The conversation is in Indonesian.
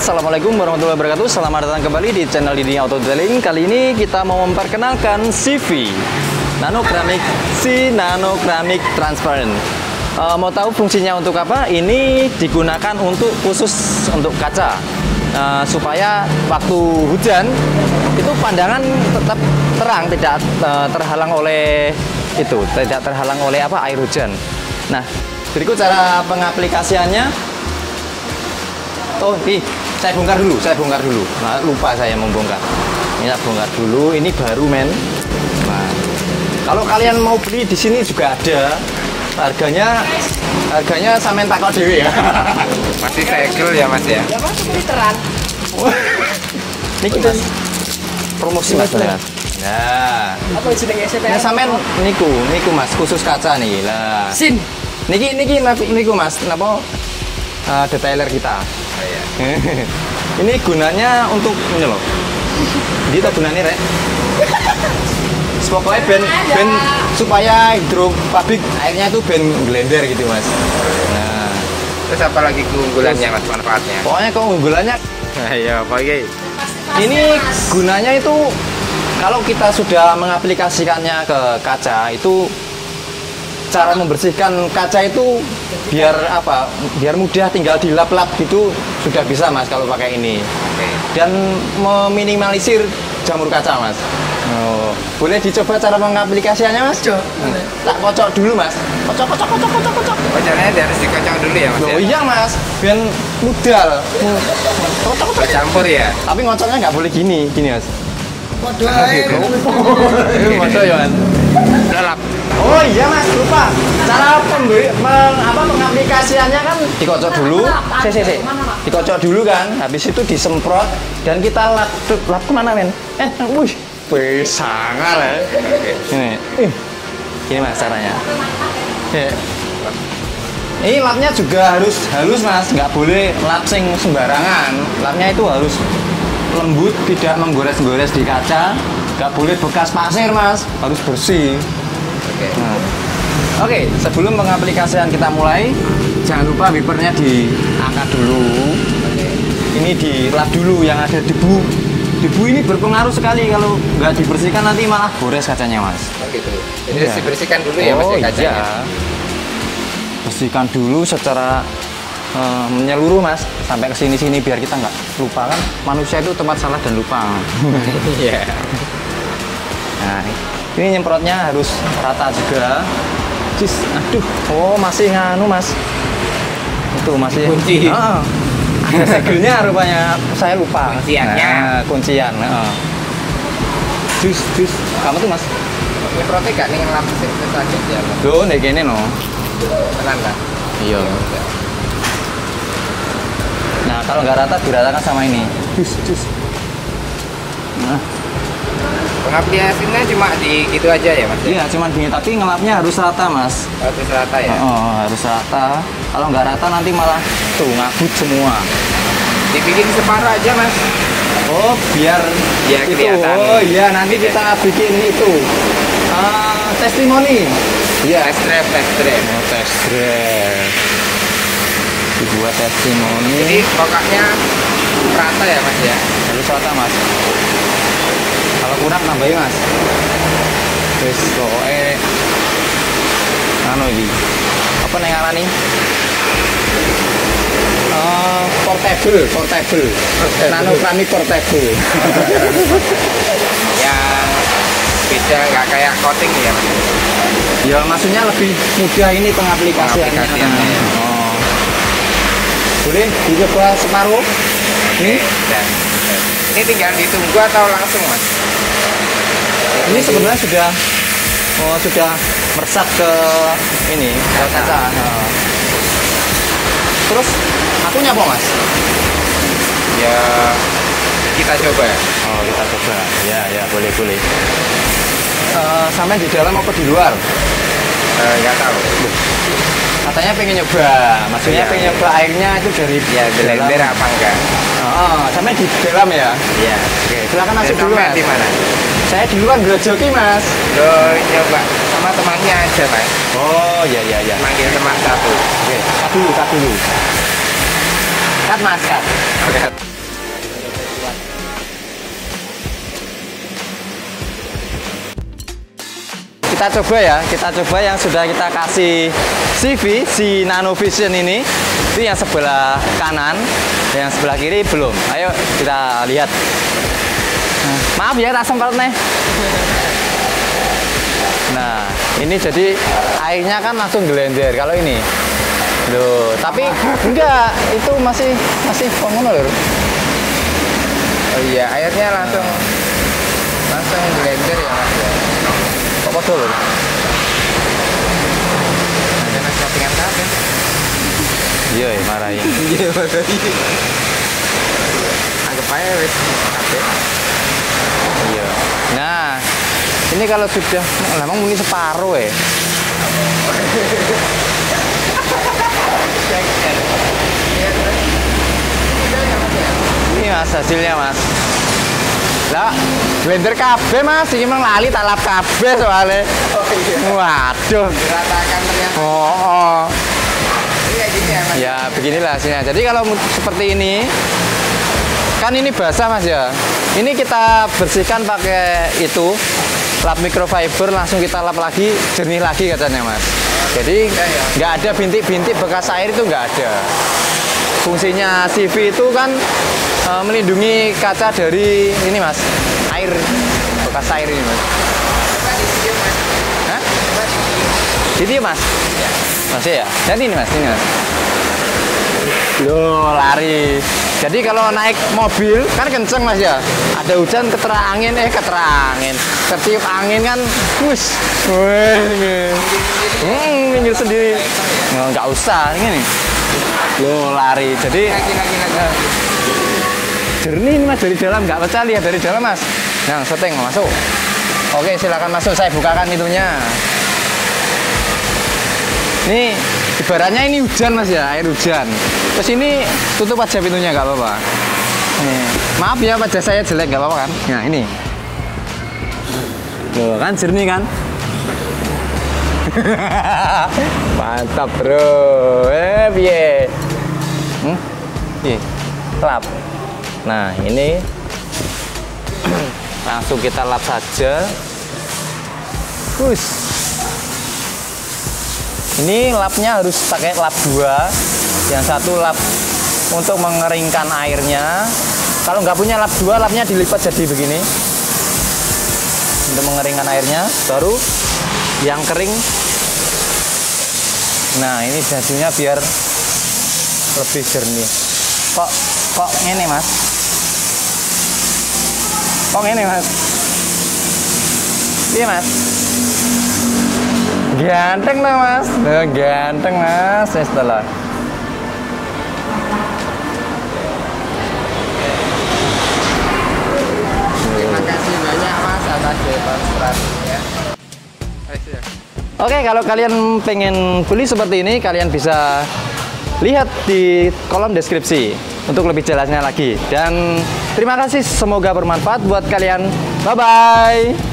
semua, Assalamualaikum warahmatullahi wabarakatuh. Selamat datang kembali di channel Dini Auto Detailing. Kali ini kita mau memperkenalkan SIVI Nano Ceramic, Si Nano Ceramic Transparent. Mau tahu fungsinya untuk apa? Ini digunakan untuk khusus untuk kaca, supaya waktu hujan itu pandangan tetap terang, tidak terhalang oleh itu, tidak terhalang oleh apa, air hujan. Nah, berikut cara pengaplikasiannya. Oh, saya bongkar dulu. Nah, lupa saya membongkar. Ini saya bongkar dulu, ini baru, men. Nah, kalau kalian mau beli di sini juga ada. Harganya sampean takok dhewe ya. Masih segel ya, Mas ya. Ya, Mas, literan. Niki Mas. Promosi Mas. Nah. Apa jenenge SPR? Nah, sampean niku Mas, khusus kaca nih. Lah. Sin. Niki Mas, napa detailer kita. Oh, iya. Ini gunanya untuk ini loh. Kita gunanya rek. Pokoknya ben supaya hidrofobik airnya itu ben blender gitu Mas. Nah, terus apa lagi keunggulannya Mas, manfaatnya? Pokoknya keunggulannya. Nah, iya, pokoknya. Ini gunanya itu kalau kita sudah mengaplikasikannya ke kaca itu, cara membersihkan kaca itu biar apa? Biar mudah, tinggal dilap-lap gitu sudah bisa Mas kalau pakai ini. Dan meminimalisir jamur kaca Mas. Oh, boleh dicoba cara mengaplikasiannya Mas? Tak kocok dulu Mas. Kocok. Kocoknya harus dikocok dulu ya Mas. Oh iya Mas, biar mudal. Kocok campur ya. Tapi ngocoknya nggak boleh gini Mas. Waduh. Oh iya Mas, lupa. Cara pengaplikasiannya kan dikocok dulu. Dikocok dulu kan, habis itu disemprot dan kita lap kemana men? Wih, sangar ya. Ini Mas caranya. Ini lapnya juga harus halus Mas, nggak boleh lap sing sembarangan. Lapnya itu harus lembut, tidak menggores-gores di kaca, nggak boleh bekas pasir Mas, harus bersih. Oke, sebelum pengaplikasian kita mulai, jangan lupa wipernya diangkat dulu. Ini dilap dulu yang ada debu. Debu ini berpengaruh sekali, kalau nggak dibersihkan nanti malah gores kacanya Mas. Begitu. Jadi harus dibersihkan dulu ya Mas kacanya. Iya. Bersihkan dulu secara menyeluruh Mas, sampai ke sini biar kita nggak lupa kan. Manusia itu tempat salah dan lupa. Iya. Nah, ini nyemprotnya harus rata juga. Cis, aduh. Oh, masih nganu Mas. Itu masih kunci. Ada segelnya rupanya. Saya lupa. Kunciannya. Nah, kuncian. Jus. Kamu tuh Mas. Nyemprotnya gak nih ngelapis saja ya. Loh, nek kene no. Tenan lah. Iya. Nah, kalau nggak rata diratakan sama ini. Jus. Nah. Pengaplikasiannya cuma di gitu aja ya Mas? Iya, cuma gini, tapi ngelapnya harus rata Mas. Harus rata ya? Oh, harus rata. Kalau nggak rata nanti malah tuh ngabut semua. Dibikin separuh aja Mas. Oh, biar itu. Kelihatan. Oh iya, nanti kita bikin itu testimoni. Iya, test drive. Oh, test drive. Dibuat testimoni. Jadi pokoknya rata ya Mas ya? Harus rata Mas. Kalau kurang nambahin Mas. Wis koe anu iki. Apa ning arani? Portable. Nano Ceramic portable. Ya beda, nggak kayak coating ya. Ya maksudnya lebih mudah ini pengaplikasiannya. Ya. Oh. Boleh dicoba separuh. Nih dan ini tinggal ditunggu atau langsung Mas? Ini sebenarnya sudah meresap ke ini kaca. Terus aku nyapa Mas? Ya kita coba. Oh kita coba. Ya boleh. Sampai di dalam apa di luar? Nggak tahu. Katanya pengen nyoba, maksudnya pengen nyoba airnya itu dari blender apa enggak? Oh, sampai di dalam ya? Iya. Oke, silakan masuk dulu Mas. Di mana? Saya di luar grojoki Mas. Loh, nyoba sama temannya aja Mas. Oh, iya. Manggil teman satu. Oke, dulu. Angkat mas, angkat. Angkat. Kita coba ya, kita coba yang sudah kita kasih SIVI, si Nano Vision ini. Itu yang sebelah kanan, yang sebelah kiri belum. Ayo kita lihat. Maaf ya, tak sempat nih. Nah, ini jadi airnya kan langsung gelender kalau ini. Loh, tapi enggak, itu masih komunal lho. Oh iya, airnya langsung blender ya mas ya. Kok kotor lho? Ada mas kapingan kapin. Iya marahin. Iya marahin. Anggap aja wis kapin. Iya. Nah, ini kalau sudah lama mungkin separuh ya. Ini mas hasilnya mas. Lah, blender KB mas, ini memang lali talap KB soalnya. Oh iya. Waduh. Diratakan ternyata. Oh. Ini kayak gini ya mas. Ya beginilah hasilnya. Jadi kalau seperti ini, kan ini basah mas ya. Ini kita bersihkan pakai itu lap microfiber, langsung kita lap lagi, jernih lagi katanya mas. Jadi nggak ada bintik-bintik bekas air, itu nggak ada. Fungsinya SIVI itu kan melindungi kaca dari ini mas, air, bekas air ini mas. Hah? Ditiup mas? Ya. Masih ya? Dan ini mas, ini mas. Loh, lari. Jadi kalau naik mobil kan kenceng mas ya, ada hujan keterangin, tertiup angin kan, wush, minggir sendiri, nggak usah ini nih. Loh, lari. Jadi jernih ini mas dari dalam, nggak pecah, lihat dari dalam mas. Nah, seteng masuk. Oke, silakan masuk, saya bukakan pintunya. Ini ibaratnya ini hujan mas ya, air hujan. Terus ini tutup aja pintunya, nggak apa-apa. Maaf ya wajah saya jelek, nggak apa-apa kan? Nah ini, loh kan jernih kan? Mantap bro, piye? Lap. Nah ini langsung kita lap saja. Push. Ini lapnya harus pakai lap 2, yang satu lap untuk mengeringkan airnya. Kalau nggak punya lap 2, lapnya dilipat jadi begini untuk mengeringkan airnya, baru yang kering. Nah ini jadinya biar lebih jernih. Kok ngene mas? Kok ngene mas? Iya mas? Ganteng lah mas, ganteng mas, setelah. Terima kasih banyak mas atas demonstrasinya. Oke, kalau kalian pengen beli seperti ini, kalian bisa lihat di kolom deskripsi untuk lebih jelasnya lagi. Dan terima kasih, semoga bermanfaat buat kalian. Bye bye.